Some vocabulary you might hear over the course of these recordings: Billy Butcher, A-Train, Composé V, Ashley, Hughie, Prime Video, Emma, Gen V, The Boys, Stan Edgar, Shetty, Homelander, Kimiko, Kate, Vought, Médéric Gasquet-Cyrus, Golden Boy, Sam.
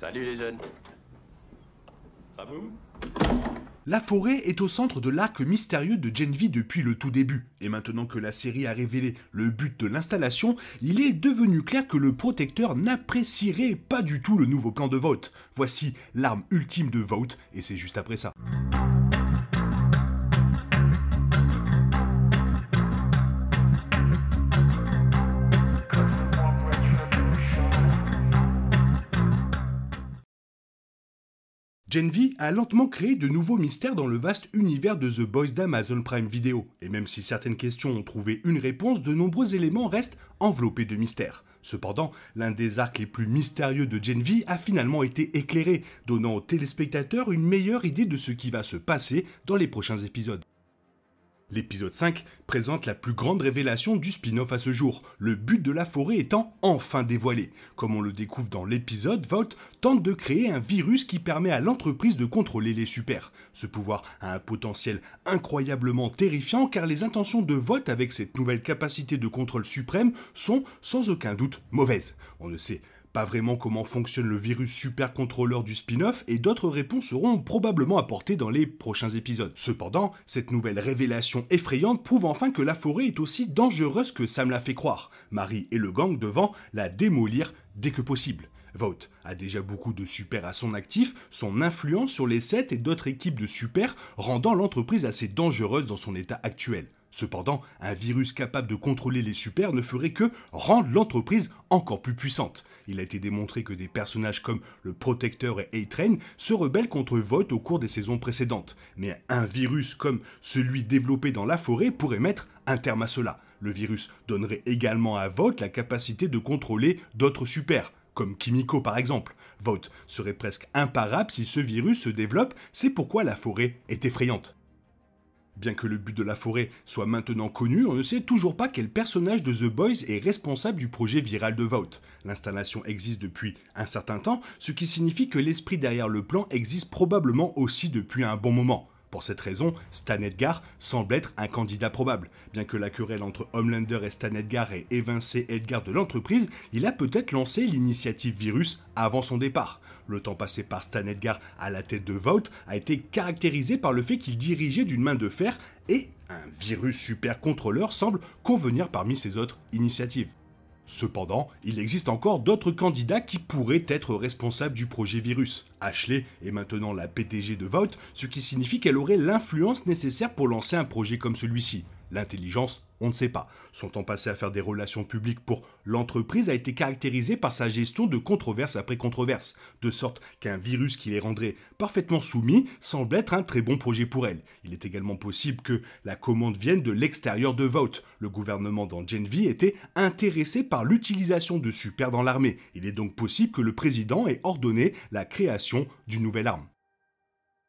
Salut les jeunes. Ça boum? La forêt est au centre de l'arc mystérieux de Gen V depuis le tout début, et maintenant que la série a révélé le but de l'installation, il est devenu clair que le protecteur n'apprécierait pas du tout le nouveau plan de Vought. Voici l'arme ultime de Vought, et c'est juste après ça. Gen V a lentement créé de nouveaux mystères dans le vaste univers de The Boys d'Amazon Prime Video, et même si certaines questions ont trouvé une réponse, de nombreux éléments restent enveloppés de mystères. Cependant, l'un des arcs les plus mystérieux de Gen V a finalement été éclairé, donnant aux téléspectateurs une meilleure idée de ce qui va se passer dans les prochains épisodes. L'épisode 5 présente la plus grande révélation du spin-off à ce jour, le but de la forêt étant enfin dévoilé. Comme on le découvre dans l'épisode, Vought tente de créer un virus qui permet à l'entreprise de contrôler les supers. Ce pouvoir a un potentiel incroyablement terrifiant car les intentions de Vought avec cette nouvelle capacité de contrôle suprême sont sans aucun doute mauvaises. On ne sait pas vraiment comment fonctionne le virus supercontrôleur du spin-off et d'autres réponses seront probablement apportées dans les prochains épisodes. Cependant, cette nouvelle révélation effrayante prouve enfin que la forêt est aussi dangereuse que Sam l'a fait croire, Marie et le gang devant la démolir dès que possible. Vought a déjà beaucoup de super à son actif, son influence sur les 7 et d'autres équipes de super rendant l'entreprise assez dangereuse dans son état actuel. Cependant, un virus capable de contrôler les supers ne ferait que rendre l'entreprise encore plus puissante. Il a été démontré que des personnages comme le Protecteur et A-Train se rebellent contre Vought au cours des saisons précédentes. Mais un virus comme celui développé dans la forêt pourrait mettre un terme à cela. Le virus donnerait également à Vought la capacité de contrôler d'autres supers, comme Kimiko par exemple. Vought serait presque imparable si ce virus se développe, c'est pourquoi la forêt est effrayante. Bien que le but de la forêt soit maintenant connu, on ne sait toujours pas quel personnage de The Boys est responsable du projet viral de Vought. L'installation existe depuis un certain temps, ce qui signifie que l'esprit derrière le plan existe probablement aussi depuis un bon moment. Pour cette raison, Stan Edgar semble être un candidat probable. Bien que la querelle entre Homelander et Stan Edgar ait évincé Edgar de l'entreprise, il a peut-être lancé l'initiative virus avant son départ. Le temps passé par Stan Edgar à la tête de Vought a été caractérisé par le fait qu'il dirigeait d'une main de fer et un virus supercontrôleur semble convenir parmi ses autres initiatives. Cependant, il existe encore d'autres candidats qui pourraient être responsables du projet virus. Ashley est maintenant la PDG de Vought, ce qui signifie qu'elle aurait l'influence nécessaire pour lancer un projet comme celui-ci. L'intelligence, on ne sait pas. Son temps passé à faire des relations publiques pour l'entreprise a été caractérisé par sa gestion de controverse après controverse, de sorte qu'un virus qui les rendrait parfaitement soumis semble être un très bon projet pour elle. Il est également possible que la commande vienne de l'extérieur de Vought. Le gouvernement dans Gen V était intéressé par l'utilisation de super dans l'armée. Il est donc possible que le président ait ordonné la création d'une nouvelle arme.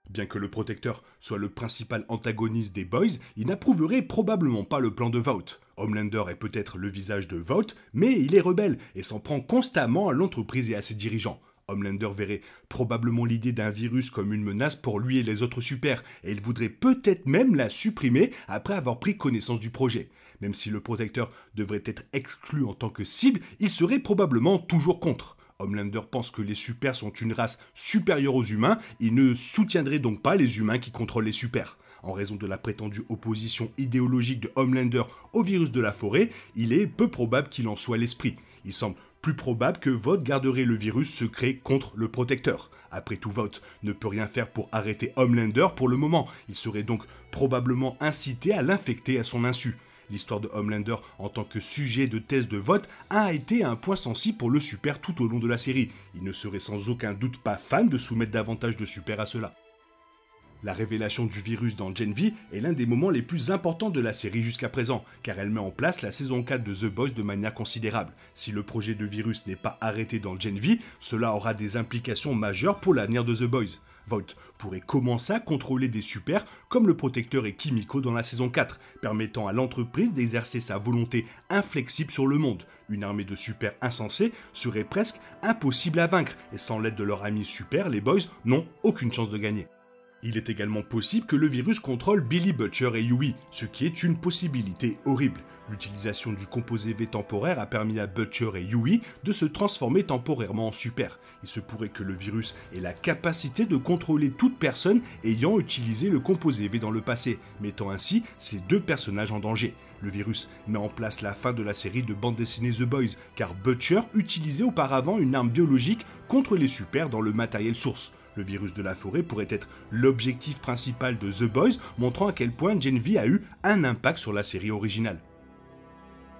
Bien que le protecteur soit le principal antagoniste des Boys, il n'approuverait probablement pas le plan de Vought. Homelander est peut-être le visage de Vought, mais il est rebelle et s'en prend constamment à l'entreprise et à ses dirigeants. Homelander verrait probablement l'idée d'un virus comme une menace pour lui et les autres super, et il voudrait peut-être même la supprimer après avoir pris connaissance du projet. Même si le protecteur devrait être exclu en tant que cible, il serait probablement toujours contre. Homelander pense que les supers sont une race supérieure aux humains, il ne soutiendrait donc pas les humains qui contrôlent les supers. En raison de la prétendue opposition idéologique de Homelander au virus de la forêt, il est peu probable qu'il en soit l'esprit. Il semble plus probable que Vought garderait le virus secret contre le protecteur. Après tout, Vought ne peut rien faire pour arrêter Homelander pour le moment, il serait donc probablement incité à l'infecter à son insu. L'histoire de Homelander en tant que sujet de thèse de Vought a été un point sensible pour le super tout au long de la série. Il ne serait sans aucun doute pas fan de soumettre davantage de super à cela. La révélation du virus dans Gen V est l'un des moments les plus importants de la série jusqu'à présent, car elle met en place la saison 4 de The Boys de manière considérable. Si le projet de virus n'est pas arrêté dans Gen V, cela aura des implications majeures pour l'avenir de The Boys. Vought pourrait commencer à contrôler des supers comme le protecteur et Kimiko dans la saison 4, permettant à l'entreprise d'exercer sa volonté inflexible sur le monde. Une armée de supers insensés serait presque impossible à vaincre et sans l'aide de leurs amis super, les Boys n'ont aucune chance de gagner. Il est également possible que le virus contrôle Billy Butcher et Hughie, ce qui est une possibilité horrible. L'utilisation du composé V temporaire a permis à Butcher et Hughie de se transformer temporairement en super. Il se pourrait que le virus ait la capacité de contrôler toute personne ayant utilisé le composé V dans le passé, mettant ainsi ces deux personnages en danger. Le virus met en place la fin de la série de bande dessinée The Boys, car Butcher utilisait auparavant une arme biologique contre les supers dans le matériel source. Le virus de la forêt pourrait être l'objectif principal de The Boys, montrant à quel point Gen V a eu un impact sur la série originale.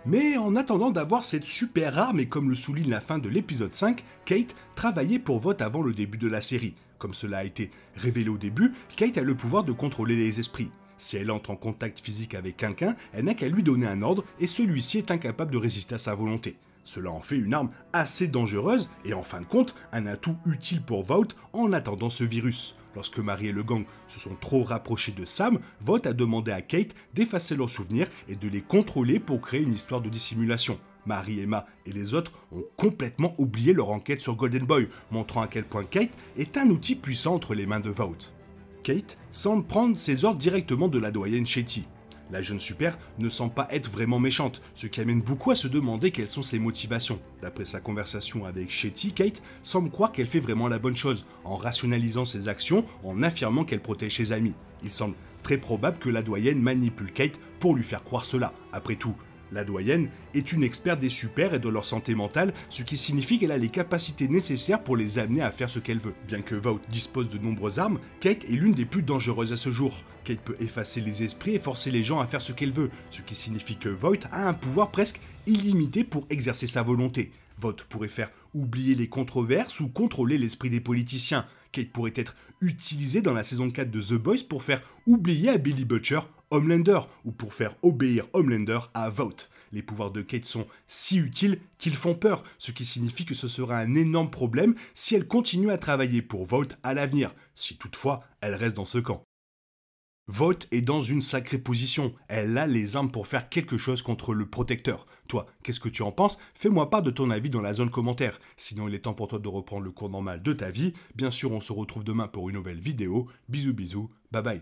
Mais en attendant d'avoir cette super arme, et comme le souligne la fin de l'épisode 5, Kate travaillait pour Vought avant le début de la série. Comme cela a été révélé au début, Kate a le pouvoir de contrôler les esprits. Si elle entre en contact physique avec quelqu'un, elle n'a qu'à lui donner un ordre et celui-ci est incapable de résister à sa volonté. Cela en fait une arme assez dangereuse et en fin de compte, un atout utile pour Vought en attendant ce virus. Lorsque Marie et le gang se sont trop rapprochés de Sam, Vought a demandé à Kate d'effacer leurs souvenirs et de les contrôler pour créer une histoire de dissimulation. Marie, Emma et les autres ont complètement oublié leur enquête sur Golden Boy, montrant à quel point Kate est un outil puissant entre les mains de Vought. Kate semble prendre ses ordres directement de la doyenne Shetty. La jeune super ne semble pas être vraiment méchante, ce qui amène beaucoup à se demander quelles sont ses motivations. D'après sa conversation avec Shetty, Kate semble croire qu'elle fait vraiment la bonne chose, en rationalisant ses actions, en affirmant qu'elle protège ses amis. Il semble très probable que la doyenne manipule Kate pour lui faire croire cela. Après tout, la doyenne est une experte des supers et de leur santé mentale, ce qui signifie qu'elle a les capacités nécessaires pour les amener à faire ce qu'elle veut. Bien que Vought dispose de nombreuses armes, Kate est l'une des plus dangereuses à ce jour. Kate peut effacer les esprits et forcer les gens à faire ce qu'elle veut, ce qui signifie que Vought a un pouvoir presque illimité pour exercer sa volonté. Vought pourrait faire oublier les controverses ou contrôler l'esprit des politiciens. Kate pourrait être utilisée dans la saison 4 de The Boys pour faire oublier à Billy Butcher Homelander ou pour faire obéir Homelander à Vought. Les pouvoirs de Kate sont si utiles qu'ils font peur, ce qui signifie que ce sera un énorme problème si elle continue à travailler pour Vought à l'avenir, si toutefois elle reste dans ce camp. Vought est dans une sacrée position, elle a les armes pour faire quelque chose contre le protecteur. Toi, qu'est-ce que tu en penses? Fais-moi part de ton avis dans la zone commentaire. Sinon, il est temps pour toi de reprendre le cours normal de ta vie. Bien sûr, on se retrouve demain pour une nouvelle vidéo. Bisous bisous, bye bye.